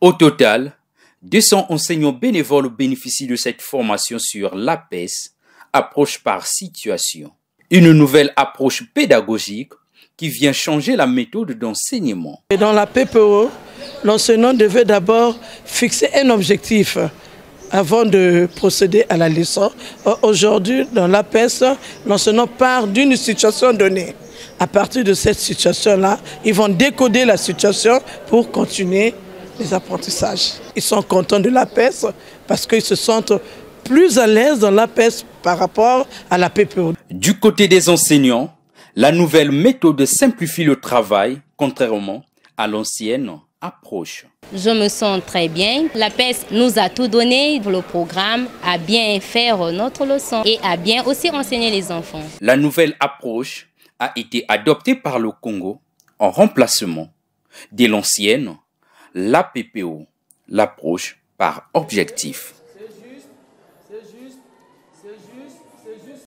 Au total, 200 enseignants bénévoles bénéficient de cette formation sur l'APS, approche par situation. Une nouvelle approche pédagogique qui vient changer la méthode d'enseignement. Dans la PPO, l'enseignant devait d'abord fixer un objectif avant de procéder à la leçon. Aujourd'hui, dans l'APS, l'enseignant part d'une situation donnée. À partir de cette situation-là, ils vont décoder la situation pour continuer les apprentissages. Ils sont contents de l'APS parce qu'ils se sentent plus à l'aise dans l'APS par rapport à la PPO. Du côté des enseignants, la nouvelle méthode simplifie le travail, contrairement à l'ancienne approche. Je me sens très bien. L'APS nous a tout donné pour le programme à bien faire notre leçon et à bien aussi enseigner les enfants. La nouvelle approche a été adoptée par le Congo en remplacement de l'ancienne, la PPO, l'approche par objectif.